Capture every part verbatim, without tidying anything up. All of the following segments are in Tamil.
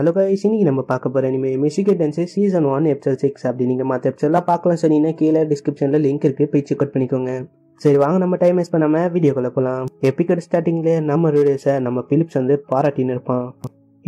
हेलो गाइस, इसी ने नंबर पाकर anime Mushoku Tensei season one episode six அப்படி நீங்க மத்த எபிசோட்லாம் பார்க்கலாம் சொன்னீங்கன்னா கீழ டிஸ்கிரிப்ஷன்ல லிங்க் இருக்கு, போய் செக் அவுட் பண்ணிக்கோங்க. சரி வாங்க நம்ம டைம் வேஸ்ட் பண்ணாம வீடியோக்குள்ள போலாம். எபிசோட் ஸ்டார்டிங்ல நம்ம ரூடியஸை நம்ம பிலிப்ஸ் வந்து பாராட்டின்னு இருப்பான்.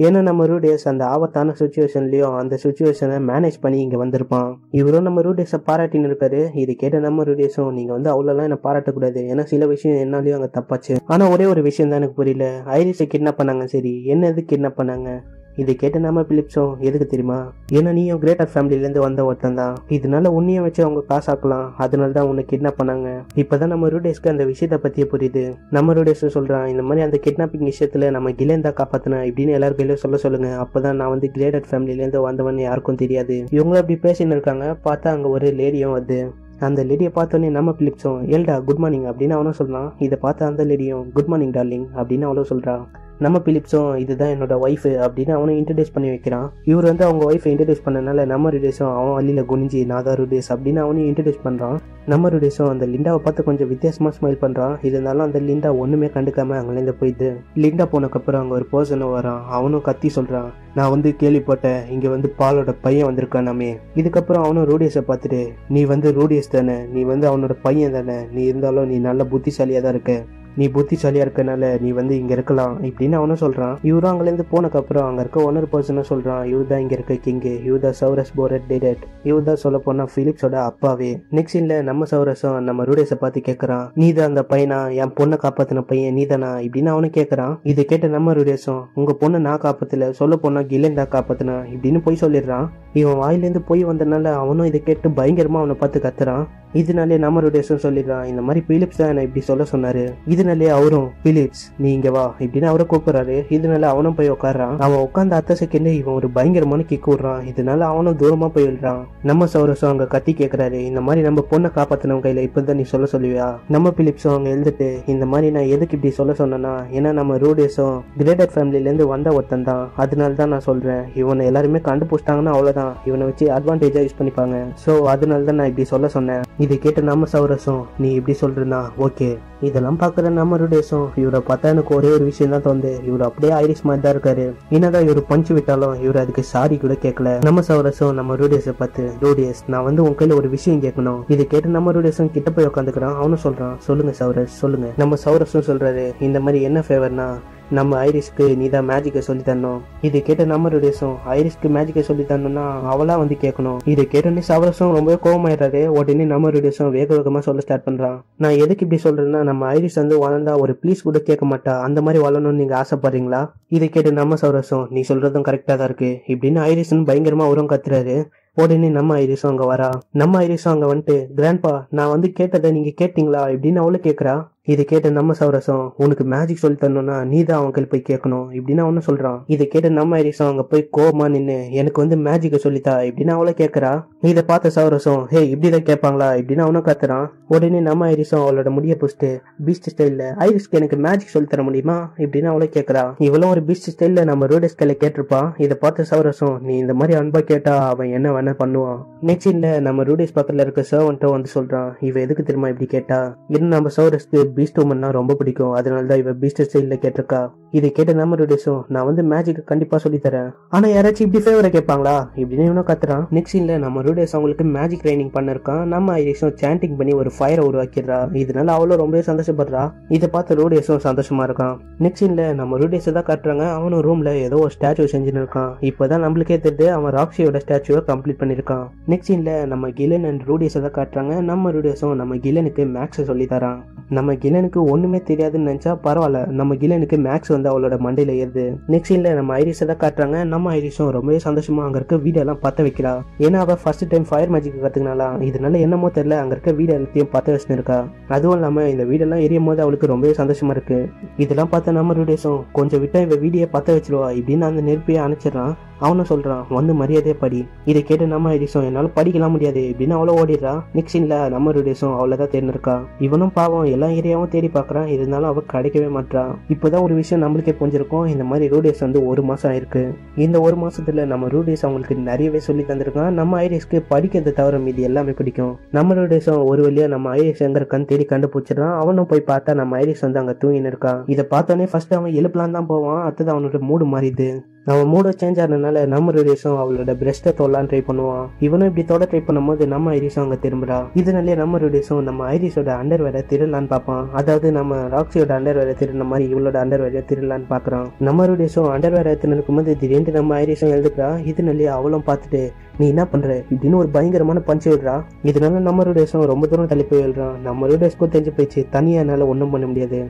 ஏன்னா நம்ம ரூடியஸ் அந்த ஆபத்தான சுச்சுவேஷன்லயும் அந்த சுச்சுவேஷனை மேனேஜ் பண்ணி இங்க வந்திருப்பான். இவரும் நம்ம ரூடியஸை பாராட்டின்னு இருக்காரு. இது கேட்ட நம்ம ரூடியஸும், நீங்க வந்து அவ்வளோலாம் என்ன பாராட்டக்கூடாது, ஏன்னா சில விஷயம் என்னாலையும் அங்கே தப்பாச்சு, ஆனா ஒரே ஒரு விஷயம் தான் எனக்கு புரியல, ஐரிஸை கிட்னாப் பண்ணாங்க. சரி என்ன எது கிட்னாப் பண்ணாங்க? இதை கேட்ட நம்ம பிலிப்ஸும், எதுக்கு தெரியுமா, ஏன்னா நீயும் கிரேட்டர் ஃபேமிலியிலேருந்து வந்த ஒருத்தன் தான், இதனால உன்னையும் வச்சு அவங்க காசாக்கலாம், அதனால தான் உன்னை கிட்னாப் பண்ணாங்க. இப்போதான் நம்ம ரூடியஸ்க்கு அந்த விஷயத்தை பற்றியே புரியுது. நம்ம ரூடியஸ் சொல்கிறான், இந்த மாதிரி அந்த கிட்னாப்பிங் விஷயத்தில் நம்ம கிளைன் தான் காப்பாற்றினேன் இப்படின்னு எல்லாரும் கையிலும் சொல்ல சொல்லுங்கள், அப்போ தான் நான் வந்து கிரேட்டர் ஃபேமிலியிலேருந்து வந்தவன்னு யாருக்கும் தெரியாது. இவங்களும் அப்படி பேசின்னு இருக்காங்க. பார்த்தா அங்கே ஒரு லேடியும் வருது. அந்த லேடியை பார்த்தோன்னே நம்ம பிலிப்ஸும், ஏல்டா குட் மார்னிங் அப்படின்னு அவனும் சொல்கிறான். இதை பார்த்தா அந்த லேடியும், குட் மார்னிங் டார்லிங் அப்படின்னு அவளும் சொல்கிறான். நம்ம பிலிப்ஸும், இதுதான் என்னோட ஒய்ஃப் அப்படின்னு அவனை இன்ட்ரடியூஸ் பண்ணி வைக்கிறான். இவர் வந்து அவங்க ஒய்ஃபை இன்ட்ரடியூஸ் பண்ணனால நம்ம ரூடியஸும் அவன் வழியில் குனிஞ்சி நாதா ரூடியஸ் அப்படின்னு அவனையும் இன்ட்ரடியூஸ் பண்ணுறான். நம்ம ரூடியஸும் அந்த லிண்டாவை பார்த்து கொஞ்சம் வித்தியாசமாக ஸ்மைல் பண்ணுறான். இருந்தாலும் அந்த லிண்டா ஒன்றுமே கண்டுக்காமல் அங்கேருந்து போயிடுது. லிண்டா போனக்கப்புறம் அங்கே ஒரு பர்சனும் வரான். அவனும் கத்தி சொல்கிறான், நான் வந்து கேள்விப்பட்டேன் இங்கே வந்து பாலோட பையன் வந்திருக்கான் நாமே. இதுக்கப்புறம் அவனும் ரூடியஸை பார்த்துட்டு, நீ வந்து ரூடியஸ் தானே, நீ வந்து அவனோட பையன் தானே, நீ இருந்தாலும் நீ நல்ல புத்திசாலியாக தான் இருக்க, நீ புத்திசாலியாக இருக்கனால நீ வந்து இங்கே இருக்கலாம் இப்படின்னு அவனும் சொல்கிறான். இவரும் அங்கேருந்து போனக்கப்புறம் அங்கே இருக்க ஒன்னொரு பர்சனாக சொல்கிறான், இவர் தான் இங்கே இருக்க கிங்கு, இவர் தான் சௌரஸ் போரட் டேட், இவர் தான் சொல்ல போனால் ஃபிலிப்ஸோட அப்பாவே. நெக்ஸ்ட் இல்லை நம்ம சௌரஸும் நம்ம ரூடியஸை பார்த்து கேட்குறான், நீ தான் அந்த பையனா, என் பொண்ணை காப்பாற்றின பையன் நீ தானா இப்படின்னு அவனும் கேட்குறான். இதை கேட்ட நம்ம ரூடியஸும், உங்கள் பொண்ணை நான் காப்பாற்றல, சொல்ல போனால் கிளைன் தான் காப்பாற்றினா இப்படின்னு போய் சொல்லிடுறான். இவன் வாயிலேருந்து போய் வந்தனால அவனும் இதை கேட்டு பயங்கரமாக அவனை பார்த்து கத்துறான். இதனாலே நம்ம ரூடியஸும் சொல்லிடுறான், இந்த மாதிரி பிலிப்ஸ் தான் என்னை இப்படி சொல்ல சொன்னாரு. இதனாலே அவரும், பிலிப்ஸ் நீ இங்கே வா இப்படின்னு அவரை கூப்பிடுறாரு. இதனால அவனும் போய் உட்காடுறான். அவன் உட்காந்து அத்தை செகண்ட் இவன் ஒரு பயங்கரமான கிக் விடுறான். இதனால அவனும் தூரமாக போய் விடுறான். நம்ம சௌரஸும் அங்கே கத்தி கேட்குறாரு, இந்த மாதிரி நம்ம பொண்ணை காப்பாற்றினவங்க கையில் இப்போ தான் நீ சொல்ல சொல்லுவியா? நம்ம பிலிப்ஸும் அங்கே எழுந்துட்டு, இந்த மாதிரி நான் எதுக்கு இப்படி சொல்ல சொன்னேன்னா, ஏன்னா நம்ம ரூடியஸும் கிரேட்டர் ஃபேமிலியிலேருந்து வந்த ஒருத்தன் தான், அதனால தான் நான் சொல்கிறேன், இவனை எல்லாருமே கண்டுபிடிச்சிட்டாங்கன்னா அவ்வளோதான், இவனை வச்சு அட்வான்டேஜாக யூஸ் பண்ணிப்பாங்க, ஸோ அதனால தான் நான் இப்படி சொல்ல சொன்னேன். இதை கேட்ட நம்ம சௌரஸும், நீ இப்படி சொல்றா ஓகே. இதெல்லாம் பார்க்குற நம்ம ரூடியஸும், இவரை பார்த்தா எனக்கு ஒரே ஒரு விஷயம் தான் தோணுது, இவர் அப்படியே ஐரிஸ் மாதிரி தான் இருக்காரு, என்னதான் இவர் பஞ்சு விட்டாலும் இவர் அதுக்கு சாரி கூட கேட்கல. நம்ம சௌரஸும் நம்ம ரூடியஸை பார்த்து, ரூடியஸ் நான் வந்து உன் கையில் ஒரு விஷயம் கேட்கணும். இதை கேட்டு நம்ம ரூடியஸும் கிட்ட போய் உட்காந்துக்கிறான். அவனும் சொல்றான், சொல்லுங்க சௌரஸ் சொல்லுங்க. நம்ம சௌரஸும் சொல்றாரு, இந்த மாதிரி என்ன ஃபேவர்னா, நம்ம ஐரிஸ்க்கு நீ தான் மேஜிக்கை சொல்லி தரணும். இது கேட்ட நம்ம ரூடியஸும், ஐரிஸ்க்கு மேஜிக்கை சொல்லி தரணும்னா அவளா வந்து கேட்கணும். இதை கேட்டோன்னே சௌரஸும் ரொம்பவே கோபமாயிடுறாரு. உடனே நம்ம ரூடியஸும் வேக வேகமாக சொல்ல ஸ்டார்ட் பண்ணுறான், நான் எதுக்கு இப்படி சொல்றேன்னா, நம்ம ஐரிஸ் வந்து வளர்ந்தா ஒரு ப்ளீஸ் கூட கேட்க மாட்டா, அந்த மாதிரி வளரணும்னு நீங்கள் ஆசைப்படுறீங்களா? இதை கேட்டு நம்ம சௌரஸும், நீ சொல்றதும் கரெக்டாக தான் இருக்கு இப்படின்னு ஐரிஸ்ன்னு பயங்கரமாக உரம் கத்துறாரு. உடனே நம்ம ஐரிஸும் அங்கே வரா. நம்ம ஐரிஸும் அங்கே வந்துட்டு, கிராண்ட்பா நான் வந்து கேட்டதை நீங்கள் கேட்டீங்களா இப்படின்னு அவளும் கேட்குறா. இதை கேட்ட நம்ம சௌரஸும், உனக்கு மேஜிக் சொல்லி தரணும்னா நீ தான் அவங்க போய் கேட்கணும் இப்படின்னு அவனும் சொல்கிறான். இதை கேட்ட நம்ம ஐரிஸும் அங்கே போய் கோவமா நின்று, எனக்கு வந்து மேஜிக்கை சொல்லித்தா இப்படின்னு அவளை கேட்குறா. இதை பார்த்த சௌரஸும், ஹே இப்படி தான் கேட்பாங்களா இப்படின்னு அவனும் கத்துறான். உடனே நம்ம ஐரிஸும் அவளோட முடிய பிடிச்சிட்டு, பீஸ்ட் ஸ்டைலில் ஐரிஸ்க்கு எனக்கு மேஜிக் சொல்லி தர முடியுமா இப்படின்னு அவளை கேட்குறா. இவளும் ஒரு பீஸ்ட் ஸ்டைலில் நம்ம ரூடியஸ் கையில் கேட்டிருப்பான். இதை பார்த்த சௌரஸும், நீ இந்த மாதிரி அன்பா கேட்டா அவன் என்ன வேணா பண்ணுவான். நெக்ஸ்ட் இல்லை நம்ம ரூடியஸ் பக்கத்தில் இருக்க சர்வன்ட்டும் வந்து சொல்கிறான், இவன் எதுக்கு தெரியுமா இப்படி கேட்டா, இன்னும் நம்ம சௌரஸ்க்கு பீஸ்ட் உமன்னா ரொம்ப பிடிக்கும், அதனால தான் இவ பீஸ்ட் ஸ்டைலில் கேட்டிருக்கா. இதை கேட்ட நம்ம ரூடியஸும், நான் வந்து மேஜிக் கண்டிப்பாக சொல்லி தரேன், ஆனால் யாராச்சும் இப்படி ஃபேவரை கேட்பாங்களா இப்படின்னு இவனும் கத்துறான். நெக்ஸ்ட் இல்லை நம்ம ரூடியஸ் அவங்களுக்கு மேஜிக் ட்ரைனிங் பண்ணிருக்கான். நம்ம ஐரிஸும் சாண்டிங் பண்ணி ஒரு ஃபயரை உருவாக்கிடுறா. இதனால அவ்வளோ ரொம்பவே சந்தோஷப்படுறா. இதை பார்த்து ரூடியஸும் சந்தோஷமா இருக்கான். நெக்ஸ்ட் இல்லை நம்ம ரூடியஸை தான் காட்டுறாங்க. அவனும் ரூம்ல ஏதோ ஒரு ஸ்டாச்சு செஞ்சுன்னு இருக்கான். இப்போதான் நம்மளுக்கே தெரியுது அவன் ராக்ஸியோட ஸ்டாச்சுவை கம்ப்ளீட் பண்ணியிருக்கான். நெக்ஸ்ட் இல்லை நம்ம கிளைன் அண்ட் ரூடியஸை தான் காட்டுறாங்க. நம்ம ரூடியஸும் நம்ம கிளைனுக்கு மேக்ஸை சொல்லி தரான். நம்ம கிளைனுக்கு ஒண்ணுமே தெரியாதுன்னு நினைச்சா பரவாயில்ல, நம்ம கிளைனுக்கு மேக்ஸ் வந்து அவளோட மண்டையில ஏறுது. நெக்ஸ்ட் இல்லை நம்ம ஐரிஸை தான் காட்டுறாங்க. நம்ம ஐரிஸும் ரொம்பவே சந்தோஷமா அங்க இருக்க வீடியோ எல்லாம் பார்த்து வைக்கிறா. ஏன்னா அவ ஃபர்ஸ்ட் டைம் ஃபயர் மேஜிக் கத்துக்கினாலா, இதனால என்னமோ தெரியல அங்க இருக்க வீடியோ எல்லாத்தையும் பார்த்து வச்சுன்னு இருக்கா. அதுவும் இல்லாம இந்த வீடியோ எல்லாம் எரியும் போது அவளுக்கு ரொம்பவே சந்தோஷமா இருக்கு. இதெல்லாம் பார்த்த நம்ம ரூடியஸும், கொஞ்சம் விட்டா இவ வீடியோ பார்த்து வச்சிருவா இப்படின்னு அந்த நெருப்பையே அணைச்சிடறான். அவனும் சொல்கிறான், வந்து மரியாதையே படி. இதை கேட்டு நம்ம ரூடியஸும், என்னால் படிக்கலாம் முடியாது இப்படின்னு அவ்வளோ ஓடிடுறா. நெக்ஸ்ட் இல்லை நம்ம ரூடியஸும் அவ்வளோ தான் தேர்ந்தெடுக்கா. இவனும் பாவம் எல்லா ஏரியாவும் தேடி பார்க்குறான். இருந்தாலும் அவள் கிடைக்கவே மாட்டான். இப்போ தான் ஒரு விஷயம் நம்மளுக்கே புரிஞ்சிருக்கோம், இந்த மாதிரி ரூடியஸ் வந்து ஒரு மாதம் ஆயிருக்கு. இந்த ஒரு மாதத்தில் நம்ம ரூடியஸ் அவங்களுக்கு நிறையவே சொல்லி தந்திருக்கான். நம்ம ஐரிஸ்க்கு படிக்கிறது தவிர மீது எல்லாமே பிடிக்கும். நம்ம ரூடியஸும் ஒரு வழியாக நம்ம ஐரிஸ் எங்கே இருக்கான்னு தேடி கண்டுபிடிச்சிடறான். அவனும் போய் பார்த்தா நம்ம ஐரிஸ் வந்து அங்கே தூங்கின்னு இருக்கான். இதை பார்த்தோன்னே ஃபர்ஸ்ட் அவன் எழுப்பலான் தான் போவான். அடுத்தது அவனோட மூடு மாறிது. நம்ம மூட சேஞ்ச் ஆனதுனால நம்ம ரூடியஸும் அவளோட பிரஸ்ட்டை தொடலாம் ட்ரை பண்ணுவான். இவனும் இப்படி தொட ட்ரை பண்ணும்போது நம்ம ஐரிஸும் அங்கே திரும்புறா. இதனாலே நம்ம ரூடியஸும் நம்ம ஐரிஸோட அண்டர் வேரை திருடலான்னு பார்ப்பான். அதாவது நம்ம ராக்ஸியோட அண்டர் வேரை திருடின மாதிரி இவளோட அண்டர் வேரை திருடலான்னு பார்க்குறான். நம்ம ரூடியஸும் அண்டர் வேரை திருக்கும் போது திடீர்னு நம்ம ஐரிஸும் எழுதுக்கிறா. இதனாலே அவளும் பார்த்துட்டு நீ என்ன பண்ற இப்படின்னு ஒரு பயங்கரமான பஞ்சு விடுறா. இதனால நம்ம ரூடியஸும் ரொம்ப தூரம் தள்ளி போய் எழுதுறான். நம்ம ரூடியஸ்க்கும் தெரிஞ்சு போயிடுச்சு தனியாக என்னால் ஒன்றும் பண்ண முடியாது.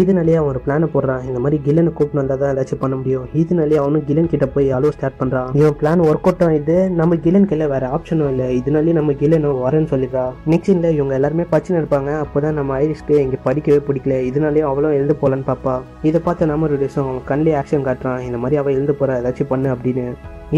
இதனாலே அவன் ஒரு பிளானை போடுறான். இந்த மாதிரி கிலனை கூப்பிட்டு வந்தால் தான் ஏதாச்சும் பண்ண முடியும். இதனாலே அவனும் கிலன் கிட்ட போய் அலோ ஸ்டார்ட் பண்ணுறான். இவன் பிளான் ஒர்க் அவுட் ஆகிட்டு நம்ம கிலனுக்கு வேற ஆப்ஷனும் இல்லை. இதனாலே நம்ம கிலனும் வரேன்னு சொல்லிடுறா. நெக்ஸ்ட் இல்லை இவங்க எல்லாருமே பச்சை இருப்பாங்க. அப்போதான் நம்ம ஐரிஸ்க்கு இங்கே படிக்கவே பிடிக்கல. இதனாலே அவளும் எழுந்து போகலான்னு பார்ப்பா. இதை பார்த்து நம்ம ரூடியஸும் அவன் கண்ணிலே ஆக்ஷன் காட்டுறான். இந்த மாதிரி அவள் எழுந்து போகிறா ஏதாச்சும் பண்ணு அப்படின்னு.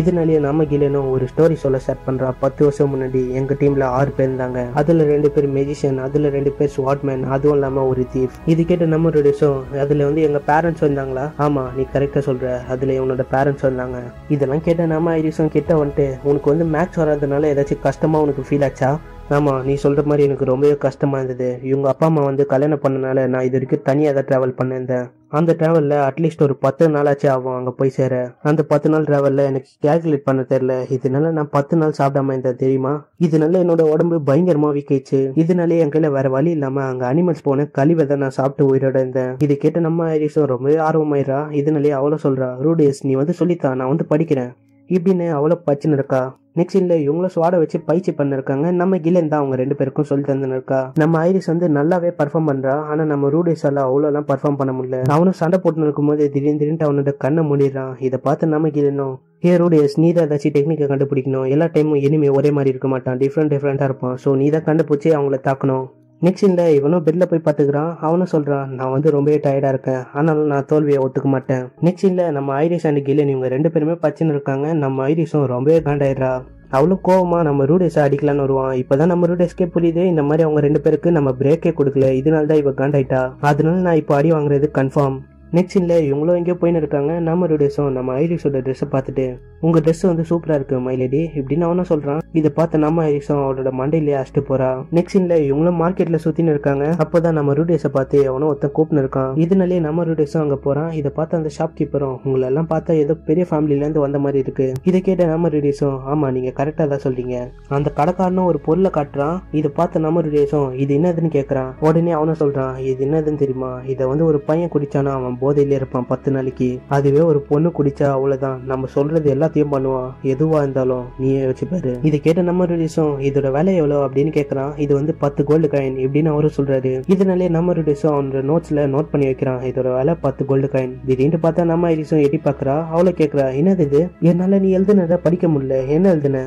இதனாலேயே நம்ம கிலனும் ஒரு ஸ்டோரி சொல்ல ஸ்டார்ட் பண்ணுறா. பத்து வருஷம் முன்னாடி எங்கள் டீமில் ஆறு பேர் இருந்தாங்க. அதில் ரெண்டு பேர் மெஜிஷியன், அதில் ரெண்டு பேர் ஸ்வாட்மேன், அதுவும் இல்லாமல் ஒரு தீஃப். இது கேட்ட நம்ம ரூடியஸும் அதில் வந்து எங்கள் பேரண்ட்ஸ் வந்தாங்களா? ஆமாம், நீ கரெக்டாக சொல்கிற, அதில் இவனோட பேரண்ட்ஸ் வந்தாங்க. இதெல்லாம் கேட்ட நம்ம ஐரிஸும் கிட்ட வந்துட்டு உனக்கு வந்து மேக்ஸ் வராதனால ஏதாச்சும் கஷ்டமாக உனக்கு ஃபீல் ஆச்சா? ஆமாம், நீ சொல்கிற மாதிரி எனக்கு ரொம்பவே கஷ்டமாக இருந்தது. இவங்க அப்பா அம்மா வந்து கல்யாணம் பண்ணனால நான் இது வரைக்கும் தனியாக தான் ட்ராவல் பண்ணியிருந்தேன். அந்த ட்ராவலில் அட்லீஸ்ட் ஒரு பத்து நாளாச்சு ஆகும் அங்கே போய் சேர. அந்த பத்து நாள் ட்ராவலில் எனக்கு கேல்குலேட் பண்ண தெரியல. இதனால நான் பத்து நாள் சாப்பிடாம இருந்தேன் தெரியுமா. இதனால என்னோட உடம்பு பயங்கரமாக வீக்காயிடுச்சு. இதனாலே என் கையில் வேறு வழி இல்லாமல் அங்கே அனிமல்ஸ் போன கழிவை தான் நான் சாப்பிட்டு உயிரோட இருந்தேன். இதை கேட்ட நம்ம ஐரிஸும் ரொம்பவே ஆர்வமாயிரா. இதனாலே அவ்வளோ சொல்கிறா. ரூடியஸ் நீ வந்து சொல்லித்தான், நான் வந்து படிக்கிறேன் இப்படின்னு அவ்வளோ பிரச்சனை இருக்கா. நெக்ஸ்ட் இல்லை இவங்கள ஸ்வாட வச்சு பயிற்சி பண்ணிருக்காங்க. நம்ம கிலன் தான் அவங்க ரெண்டு பேருக்கும் சொல்லி தந்துருக்கா. நம்ம ஐரிஸ் வந்து நல்லாவே பர்ஃபார்ம் பண்றா. ஆனா நம்ம ரூடியஸால அவ்வளோலாம் பர்ஃபார்ம் பண்ண முடியல. அவனும் சண்டை போட்டு இருக்கும் போது திடீர்னு திடீர்னு அவனோட கண்ணை மூடிடுறான். இதை பார்த்து நம்ம கிலனும் ஏ ரூடியஸ் நீ தான் ஏதாச்சும் டெக்னிக்கை கண்டுபிடிக்கணும். எல்லா டைமும் எனிமே ஒரே மாதிரி இருக்க மாட்டான், டிஃப்ரெண்ட் டிஃப்ரெண்டா இருப்பான். ஸோ நீ தான் கண்டுபிடிச்சி அவங்கள தாக்கணும். நெக்ஸ்ட் இல்லை இவனும் பெட்டில் போய் பார்த்துக்கிறான். அவனும் சொல்கிறான் நான் வந்து ரொம்பவே டயர்டாக இருக்கேன், ஆனாலும் நான் தோல்வியை ஒத்துக்க மாட்டேன். நெக்ஸ்ட் இல்லை நம்ம ஐரிஸ் அண்ட் கிலன் இவங்க ரெண்டு பேருமே பச்சைன்னு இருக்காங்க. நம்ம ஐரிஸும் ரொம்பவே காண்டாயிரா. அவளும் கோவமாக நம்ம ரூடியஸை அடிக்கலான்னு வருவான். இப்போ தான் நம்ம ரூடியஸ்க்கே புரியுது இந்த மாதிரி அவங்க ரெண்டு பேருக்கு நம்ம பிரேக்கே கொடுக்கல, இதனால தான் இவ காண்டாயிட்டா. அதனால நான் இப்போ அடி வாங்குறது கன்ஃபார்ம். நெக்ஸ்ட் இல்லை இவங்களும் எங்கேயோ போயின்னு இருக்காங்க. நம்ம ரூடியஸும் நம்ம ஐரிஸோட ட்ரெஸ்ஸை பார்த்துட்டு உங்கள் ட்ரெஸ் வந்து சூப்பராக இருக்கு மைலேடி இப்படின்னு அவனும் சொல்கிறான். இதை பார்த்து நம்ம ஐரிஸும் அவளோட மண்டையிலேயே அடிச்சுட்டு போறா. நெக்ஸ்ட் இல்லை இவங்களும் மார்க்கெட்டில் சுற்றின்னு இருக்காங்க. அப்போ தான் நம்ம ரூடியஸை பார்த்து அவனும் ஒருத்த கூப்பிட்டு இருக்கான். இதனாலே நம்ம ரூடியஸும் அங்கே போகிறான். இதை பார்த்து அந்த ஷாப் கீப்பரும் உங்களெல்லாம் பார்த்தா ஏதோ பெரிய ஃபேமிலியிலேருந்து வந்த மாதிரி இருக்கு. இதை கேட்ட நம்ம ரூடியஸும் ஆமாம் நீங்கள் கரெக்டாக தான் சொல்கிறீங்க. அந்த கடைக்காரனும் ஒரு பொருளை காட்டுறான். இதை பார்த்து நம்ம ரூடியஸும் இது என்னதுன்னு கேட்குறான். உடனே அவனும் சொல்கிறான் இது என்னதுன்னு தெரியுமா, இதை வந்து ஒரு பையன் குடிச்சானா அவன் போதையிலே இருப்பான் பத்து நாளைக்கு, அதுவே ஒரு பொண்ணு குடிச்சா அவ்வளவுதான், நம்ம சொல்றது எல்லாத்தையும் பண்ணுவான், எதுவா இருந்தாலும் நீயே யோசிப்பாரு. இதை கேட்ட நம்ம ரூடியஸும் இதோட விலை எவ்வளோ அப்படின்னு கேட்கறான். இது வந்து பத்து கோல்டு காயின் இப்படின்னு அவரும் சொல்றாரு. இதனாலே நம்ம ரூடியஸும் அவனோட நோட்ஸ்ல நோட் பண்ணி வைக்கிறான். இதோட விலை பத்து கோல்டு காயின். திடீர்னு பார்த்தா நம்ம ஐரிஸும் எட்டி பாக்குறா. அவளை கேட்கறா என்னது இது, என்னால நீ எழுதுனதை படிக்க முடியல, என்ன எழுதுன?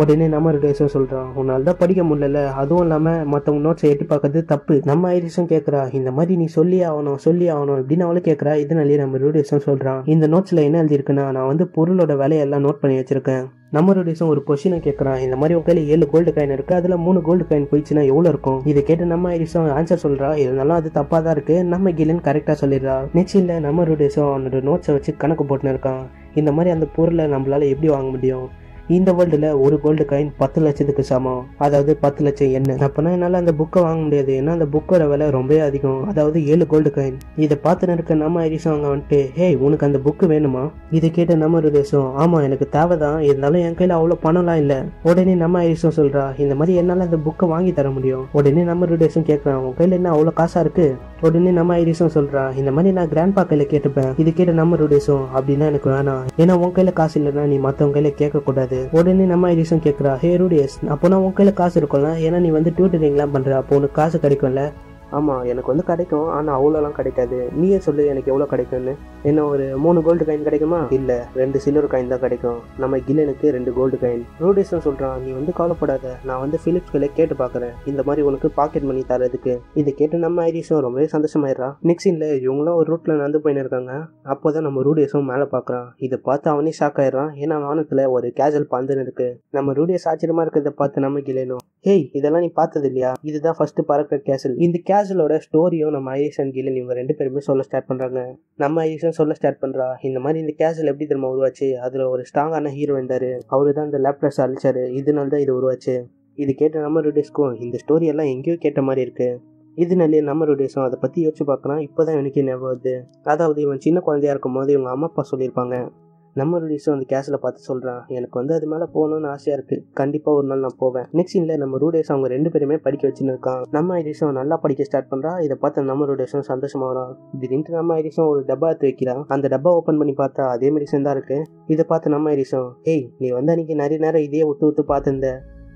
உடனே நம்ம ரூடியஸும் சொல்கிறான் உன்னால் தான் படிக்க முடியல, அதுவும் இல்லாமல் மற்றவங்க நோட்ஸை எட்டி பார்க்கறது தப்பு. நம்ம ஐரிஸும் கேட்குறா இந்த மாதிரி நீ சொல்லி ஆகணும் சொல்லி ஆகணும் இப்படின்னு அவளும் கேட்குறா. இதனாலே நம்ம ரூடியஸும் சொல்கிறான் இந்த நோட்ஸில் என்ன எழுதியிருக்குன்னா நான் வந்து பொருளோட விலையெல்லாம் நோட் பண்ணி வச்சிருக்கேன். நம்ம ரூடியஸும் ஒரு கொஸ்டினை கேட்குறான். இந்த மாதிரி உங்கள் கையில் ஏழு கோல்டு காயின் இருக்குது, அதில் மூணு கோல்டு காயின் போயிடுச்சுன்னா எவ்வளோ இருக்கும்? இதை கேட்டு நம்ம ஐரிஸும் ஆன்சர் சொல்கிறா. இருந்தாலும் அது தப்பாக தான் இருக்குது. நம்ம கிலன் கரெக்டாக சொல்லிடுறா. நெக்ஸ்ட் இல்லை நம்ம ரூடியஸும் அவனோட நோட்ஸை வச்சு கணக்கு போட்டுன்னு இருக்கான். இந்த மாதிரி அந்த பொருளை நம்மளால் எப்படி வாங்க முடியும்? இந்த வேர்ல்டில் ஒரு கோல்டு காயின் பத்து லட்சத்துக்கு சமம். அதாவது பத்து லட்சம் என்ன அப்போனா என்னால் அந்த புக்கை வாங்க முடியாது, ஏன்னா அந்த புக்கோட விலை ரொம்ப அதிகம், அதாவது ஏழு கோல்டு காயின். இதை பார்த்துன்னு இருக்க நம்ம ஐரிஸும் அவங்க வந்துட்டு ஹே உனக்கு அந்த புக்கு வேணுமா? இதை கேட்ட நம்ம ரூடியஸும் ஆமாம் எனக்கு தேவை தான், இருந்தாலும் என் கையில் அவ்வளோ பணம்லாம் இல்லை. உடனே நம்ம ஐரிஸும் சொல்கிறா இந்த மாதிரி என்னால் அந்த புக்கை வாங்கி தர முடியும். உடனே நம்ம ரூடியஸும் கேட்குறான் உன் கையில் என்ன அவ்வளோ காசாக இருக்குது? உடனே நம்ம ஐரிஸும் சொல்கிறா இந்த மாதிரி நான் கிராண்ட்பா கையில் கேட்டுப்பேன். இது கேட்ட நம்ம ரூடியஸும் அப்படின்னா எனக்கு வேணாம், ஏன்னா உன் கையில் காசு இல்லைன்னா நீ மற்றவங்க கையில் கேட்கக்கூடாது. உடனே நம்ம ஐரிஸும் கேட்குறா ஹே ரூடியஸ் அப்போனா உன் கையில் காசு இருக்கும்ல, ஏன்னா நீ வந்து டியூட்டரிங்லாம் பண்ணுற, அப்போ உனக்கு காசு கிடைக்கும்ல? ஆமாம் எனக்கு வந்து கிடைக்கும், ஆனால் அவ்வளோலாம் கிடைக்காது, நீயே சொல்லு எனக்கு எவ்வளோ கிடைக்கும்னு. என்ன ஒரு மூணு கோல்டு காயின் கிடைக்குமா? இல்லை ரெண்டு சில்வர் காயின் தான் கிடைக்கும், நம்ம கிலனுக்கு ரெண்டு கோல்டு காயின். ரூடியஸும் சொல்கிறான் நீ வந்து கவலைப்படாத, நான் வந்து பிலிப்ஸ் கையில் கேட்டு பார்க்குறேன் இந்த மாதிரி உனக்கு பாக்கெட் மணி தரதுக்கு. இதை கேட்டு நம்ம ஐரிஸும் ரொம்பவே சந்தோஷமாயிடறா. நெக்ஸ்ட் இல்லை இவங்களும் ஒரு ரூட்டில் நடந்து போயின்னு இருக்காங்க. அப்போ தான் நம்ம ரூடியஸும் மேலே பார்க்குறான். இதை பார்த்து அவனே ஷாக் ஆயிடுறான், ஏன்னா வானத்தில் ஒரு கேஜுவல் பந்துன்னு இருக்கு. நம்ம ரூடியஸ் ஆச்சரியமாக இருக்கிறத பார்த்து நம்ம கிலனும் ஹேய் இதெல்லாம் நீ பார்த்தது இல்லையா, இதுதான் ஃபர்ஸ்ட் பறக்கிற கேசல். இந்த கேசலோட ஸ்டோரியும் நம்ம ஐரிஸ் அண்ட் கிலன் இவங்க ரெண்டு பேருமே சொல்ல ஸ்டார்ட் பண்ணுறாங்க. நம்ம ஐரிஸும் சொல்ல ஸ்டார்ட் பண்ணுறா இந்த மாதிரி இந்த கேசல் எப்படி திரும்ப உருவாச்சு, அதில் ஒரு ஸ்ட்ராங்கான ஹீரோ இருந்தார், அவரு தான் இந்த லேப்டாப்ஸ் அழிச்சாரு, இதனால தான் இது உருவாச்சு. இது கேட்ட நம்ம ரூடியஸ்க்கும் இந்த ஸ்டோரி எல்லாம் எங்கேயோ கேட்ட மாதிரி இருக்குது. இதனாலே நம்ம ரூடியஸும் அதை பற்றி யோசிச்சு பார்க்கலாம். இப்போ தான் எனக்கு ஞாபகம் வருது, அதாவது இவன் சின்ன குழந்தையாக இருக்கும் போது இவங்க அம்மா அப்பா சொல்லியிருப்பாங்க நம்ம ரூடியஸும் அந்த கேஸில் பார்த்து சொல்கிறான், எனக்கு வந்து அது மேலே போகணும்னு ஆசையாக இருக்குது, கண்டிப்பாக ஒரு நாள் நான் போவேன். நெக்ஸ்ட் இல்லை நம்ம ரூடியஸ் அவங்க ரெண்டு பேருமே படிக்க வச்சுன்னு இருக்கான். நம்ம ஐரிஸும் நல்லா படிக்க ஸ்டார்ட் பண்ணுறா. இதை பார்த்து நம்ம ரூடியஸும் சந்தோஷமாக வரும். திடீர்னு நம்ம ஐரிஸும் ஒரு டப்பா எடுத்து வைக்கிறான். அந்த டப்பா ஓப்பன் பண்ணி பார்த்தா அதே மெடிசன் தான் இருக்குது. இதை பார்த்து நம்ம ஐரிஸும், ஏய் நீ வந்து அன்றைக்கி நிறைய நேரம் இதையே விட்டு விட்டு பார்த்துருந்த,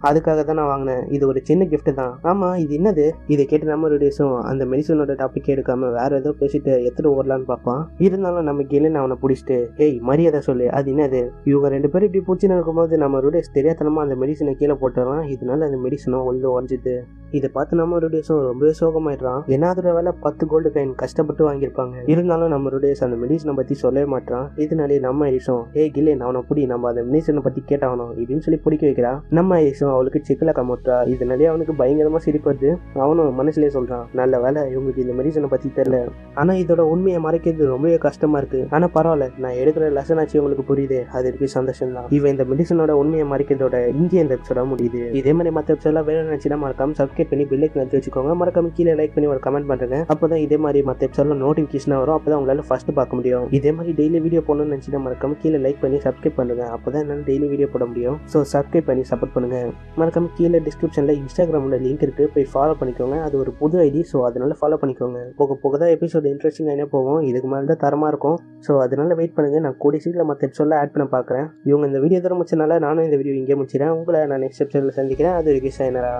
அதுக்காக தான் நான் வாங்கினேன், இது ஒரு சின்ன கிஃப்ட் தான். ஆமாம் இது என்னது? இதை கேட்டு நம்ம ரூடியஸும் அந்த மெடிசனோட டாப்பிக்கே எடுக்காம வேறு ஏதோ பேசிட்டு எடுத்துகிட்டு ஓடலான்னு பார்ப்பான். இருந்தாலும் நம்ம கீழேன்னு அவனை பிடிச்சிட்டு, ஏய் மரியாதை சொல்லு, அது என்னது? இவங்க ரெண்டு பேரும் இப்படி பிடிச்சின்னு இருக்கும்போது நம்ம ரூடியஸ் தெரியாதனமாக அந்த மெடிசனை கீழே போட்டுறான். இதனால அந்த மெடிசனும் ஒழுது உடஞ்சிது. இதை பார்த்து நம்ம ரூடியஸும் ரொம்பவே சோகமாயிடுறான். ஏன்னா அதோட வேலை பத்து கோல்டு காயின் கஷ்டப்பட்டு வாங்கியிருப்பாங்க. இருந்தாலும் நம்ம ரூடியஸ் அந்த மெடிசனை பற்றி சொல்லவே மாட்டான். இதனாலே நம்ம ஐரிஸும், ஏய் கில்லேன் அவனை பிடி, நம்ம அந்த மெடிசனை பற்றி கேட்டாகணும் இப்படின்னு சொல்லி பிடிக்க வைக்கிறான். நம்ம ஐரிஸும் அவளுக்கு சிக்கலை காமோட்டா. இதனாலே அவனுக்கு பயங்கரமாக சிரிப்பு வருது. அவனும் மனசுலேயே சொல்கிறான், நல்ல வேலை இவங்களுக்கு இந்த மெடிசனை பற்றி தெரில, ஆனால் இதோட உண்மையை மறைக்கிறது ரொம்பவே கஷ்டமாக இருக்குது. ஆனால் பரவாயில்ல, நான் எடுக்கிற லெசன் ஆச்சு உங்களுக்கு புரியுது, அது இருக்கு சந்தோஷம் தான். இவன் இந்த மெடிசனோட உண்மையை மறைக்கிறதோட இங்கே இந்த எபிசோட முடியுது. இதே மாதிரி மற்ற எபிசோடெலாம் வேலை நினச்சினா மறக்காம சப்ஸ்கிரைப் பண்ணி பெல் ஐகான் அழுத்தி வச்சுக்கோங்க. மறக்காம கீழே லைக் பண்ணி ஒரு கமெண்ட் பண்ணுங்க. அப்பதான் இதே மாதிரி மற்ற எபிசோட்ல நோட்டிஃபிகேஷன் வரும். அப்பதான் உங்களால ஃபர்ஸ்ட் பார்க்க முடியும். இதே மாதிரி டெய்லி வீடியோ போடணும்னு நினைச்சீங்கன்னா மறக்காம கீழே லைக் பண்ணி சப்ஸ்கிரைப் பண்ணுங்க. அப்பதான் என்னால டெய்லி வீடியோ போட முடியும். ஸோ சப்ஸ்கிரைப் பண்ணி சப்போர்ட் பண்ணுங்க. மறக்காம கீழே டிஸ்கிரிப்ஷன்ல இன்ஸ்டாகிராமோட லிங்க் இருக்கு, போய் ஃபாலோ பண்ணிக்கோங்க. அது ஒரு புது ஐடி, ஸோ அதனால ஃபாலோ பண்ணிக்கோங்க. போக போக தான் எபிசோட் இன்ட்ரெஸ்டிங் ஆகினா போகும். இதுக்கு மேலே தான் தரமா இருக்கும். ஸோ அதனால வெயிட் பண்ணுங்க. நான் கூடிய சீக்கிரம் மற்ற எபிசோட்ல ஆட் பண்ண பார்க்குறேன். இவங்க இந்த வீடியோ தர முடிச்சதுனால நானும் இந்த வீடியோ இங்கே முடிச்சிடறேன். உங்களை நான் நெக்ஸ்ட் எபிசோட்ல சந்திக்கிறேன். அது ஒரு கிஷைனரா.